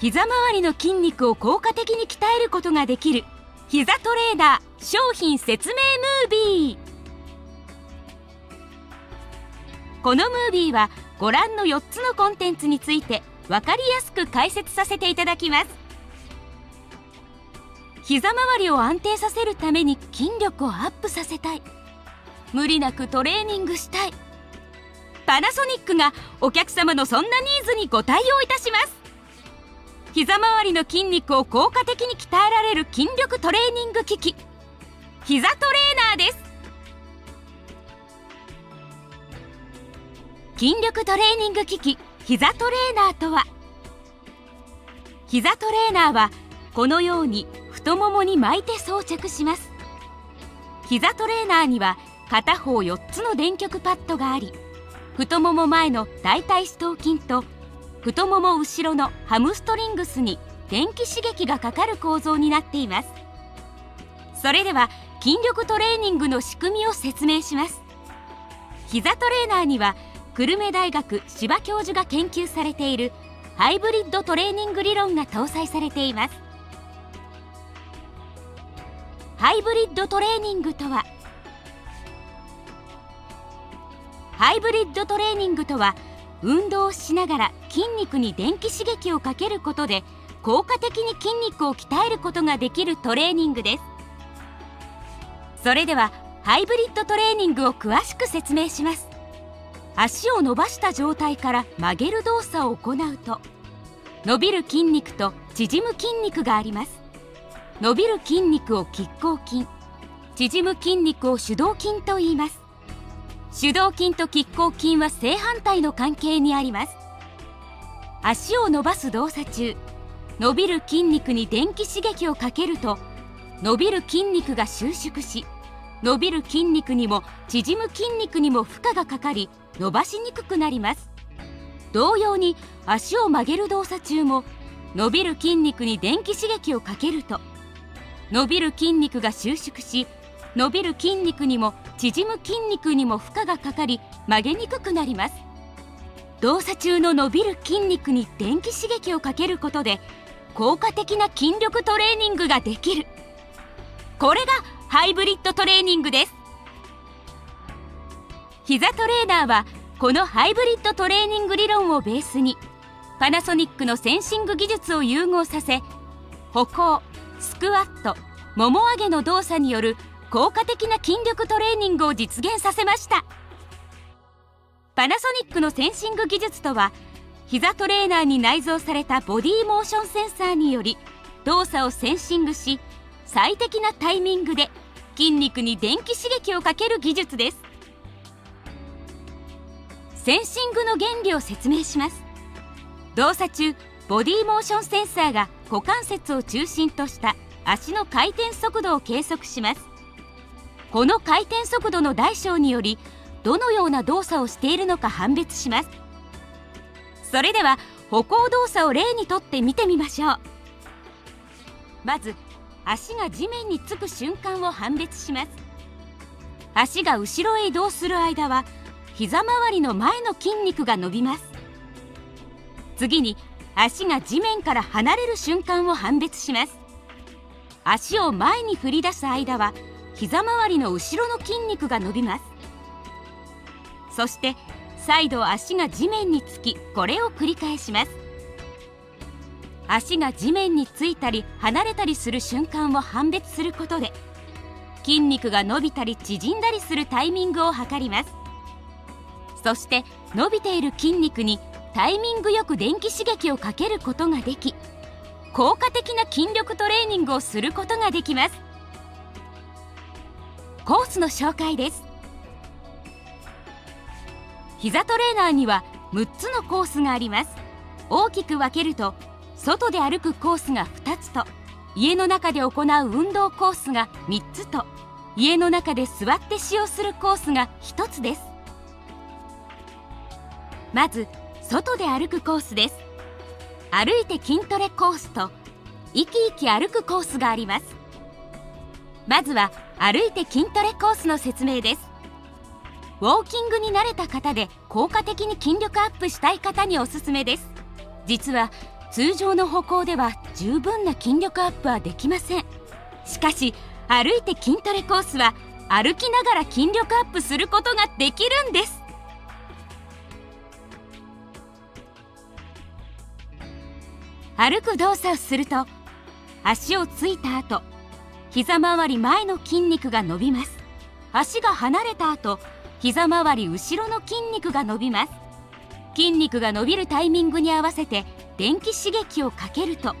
膝周りの筋肉を効果的に鍛えることができる膝トレーダー商品説明ムービー。このムービーはご覧の4つのコンテンツについて分かりやすく解説させていただきます。膝周りを安定させるために筋力をアップさせたい、無理なくトレーニングしたい、パナソニックがお客様のそんなニーズにご対応いたします。膝周りの筋肉を効果的に鍛えられる筋力トレーニング機器、膝トレーナーです。筋力トレーニング機器膝トレーナーとは、膝トレーナーはこのように太ももに巻いて装着します。膝トレーナーには片方4つの電極パッドがあり、太もも前の大腿四頭筋と太もも後ろのハムストリングスに電気刺激がかかる構造になっています。それでは筋力トレーニングの仕組みを説明します。膝トレーナーには久留米大学柴教授が研究されているハイブリッドトレーニング理論が搭載されています。ハイブリッドトレーニングとは、ハイブリッドトレーニングとは運動をしながら筋肉に電気刺激をかけることで効果的に筋肉を鍛えることができるトレーニングです。それではハイブリッドトレーニングを詳しく説明します。足を伸ばした状態から曲げる動作を行うと、伸びる筋肉と縮む筋肉があります。伸びる筋肉を拮抗筋、縮む筋肉を主導筋と言います。主導筋と拮抗筋は正反対の関係にあります。足を伸ばす動作中、伸びる筋肉に電気刺激をかけると、伸びる筋肉が収縮し、伸びる筋肉にも縮む筋肉にも負荷がかかり、伸ばしにくくなります。同様に足を曲げる動作中も、伸びる筋肉に電気刺激をかけると、伸びる筋肉が収縮し、伸びる筋肉にも縮む筋肉にも負荷がかかり、曲げにくくなります。動作中の伸びる筋肉に電気刺激をかけることで効果的な筋力トレーニングができる、これがハイブリッドトレーニングです。膝トレーナーはこのハイブリッドトレーニング理論をベースにパナソニックのセンシング技術を融合させ、歩行、スクワット、もも上げの動作による効果的な筋力トレーニングを実現させました。パナソニックのセンシング技術とは、膝トレーナーに内蔵されたボディモーションセンサーにより動作をセンシングし、最適なタイミングで筋肉に電気刺激をかける技術です。センシングの原理を説明します。動作中、ボディモーションセンサーが股関節を中心とした足の回転速度を計測します。この回転速度の大小により、どのような動作をしているのか判別します。それでは歩行動作を例にとって見てみましょう。まず足が地面につく瞬間を判別します。足が後ろへ移動する間は膝周りの前の筋肉が伸びます。次に足が地面から離れる瞬間を判別します。足を前に振り出す間は膝周りの後ろの筋肉が伸びます。そして再度足が地面につき、これを繰り返します。足が地面についたり離れたりする瞬間を判別することで、筋肉が伸びたり縮んだりするタイミングを測ります。そして伸びている筋肉にタイミングよく電気刺激をかけることができ、効果的な筋力トレーニングをすることができます。コースの紹介です。膝トレーナーには6つのコースがあります。大きく分けると、外で歩くコースが2つと家の中で行う運動コースが3つと、家の中で座って使用するコースが1つです。まず外で歩くコースです。歩いて筋トレコースと生き生き歩くコースがあります。まずは歩いて筋トレコースの説明です。ウォーキングに慣れた方で効果的に筋力アップしたい方におすすめです。実は通常の歩行では十分な筋力アップはできません。しかし歩いて筋トレコースは歩きながら筋力アップすることができるんです。歩く動作をすると足をついた後、膝周り前の筋肉が伸びます。足が離れた後、膝周り後ろの筋肉が伸びます。筋肉が伸びるタイミングに合わせて電気刺激をかけると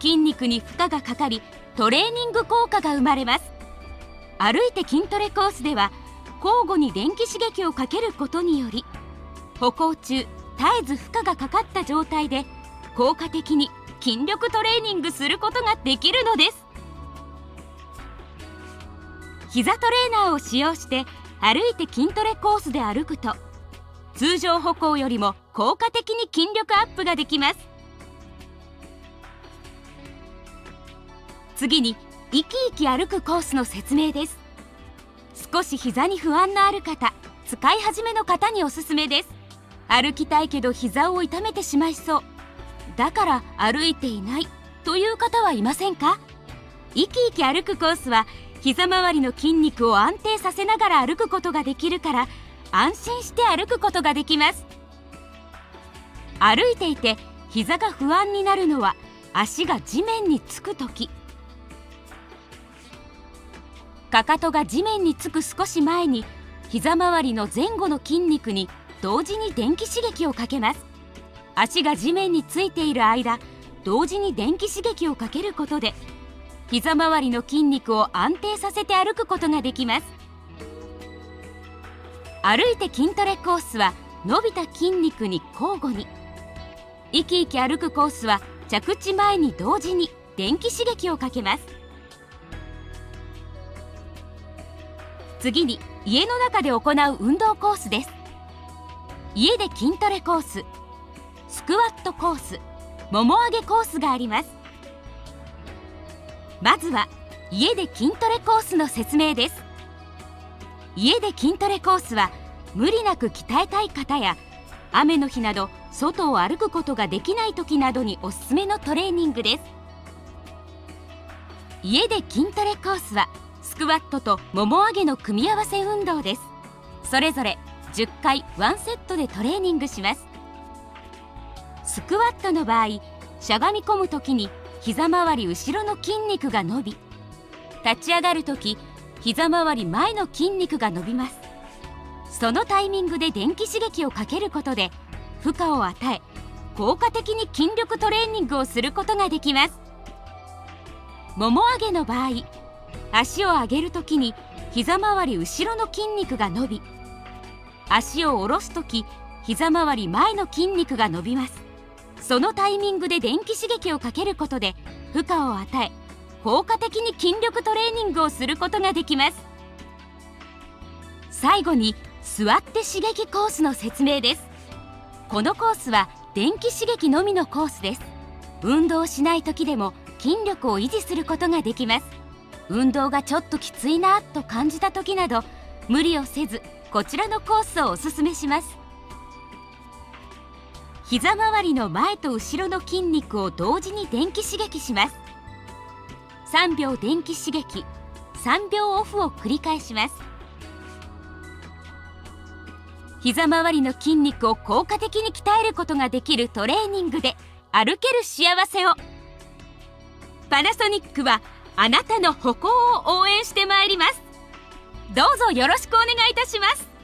筋肉に負荷がかかり、トレーニング効果が生まれます。歩いて筋トレコースでは交互に電気刺激をかけることにより、歩行中絶えず負荷がかかった状態で効果的に筋力トレーニングすることができるのです。膝トレーナーを使用して歩いて筋トレコースで歩くと、通常歩行よりも効果的に筋力アップができます。次に生き生き歩くコースの説明です。少し膝に不安のある方、使い始めの方におすすめです。歩きたいけど膝を痛めてしまいそう、だから歩いていないという方はいませんか？生き生き歩くコースは膝周りの筋肉を安定させながら歩くことができるから、安心して歩くことができます。歩いていて膝が不安になるのは足が地面につく時、かかとが地面につく少し前に膝周りの前後の筋肉に同時に電気刺激をかけます。足が地面についている間、同時に電気刺激をかけることで膝周りの筋肉を安定させて歩くことができます。歩いて筋トレコースは伸びた筋肉に交互に、生き生き歩くコースは着地前に同時に電気刺激をかけます。次に家の中で行う運動コースです。家で筋トレコース、スクワットコース、もも上げコースがあります。まずは家で筋トレコースの説明です。家で筋トレコースは無理なく鍛えたい方や、雨の日など外を歩くことができない時などにおすすめのトレーニングです。家で筋トレコースはスクワットともも上げの組み合わせ運動です。それぞれ10回1セットでトレーニングします。スクワットの場合、しゃがみ込む時に膝周り後ろの筋肉が伸び、立ち上がる時膝周り前の筋肉が伸びます。そのタイミングで電気刺激をかけることで負荷を与え、効果的に筋力トレーニングをすることができます。もも上げの場合、足を上げる時に膝周り後ろの筋肉が伸び、足を下ろす時膝周り前の筋肉が伸びます。そのタイミングで電気刺激をかけることで負荷を与え、効果的に筋力トレーニングをすることができます。最後に座って刺激コースの説明です。このコースは電気刺激のみのコースです。運動しない時でも筋力を維持することができます。運動がちょっときついなと感じた時など、無理をせずこちらのコースをおすすめします。膝周りの前と後ろの筋肉を同時に電気刺激します。3秒電気刺激、3秒オフを繰り返します。膝周りの筋肉を効果的に鍛えることができるトレーニングで歩ける幸せを。パナソニックはあなたの歩行を応援してまいります。どうぞよろしくお願いいたします。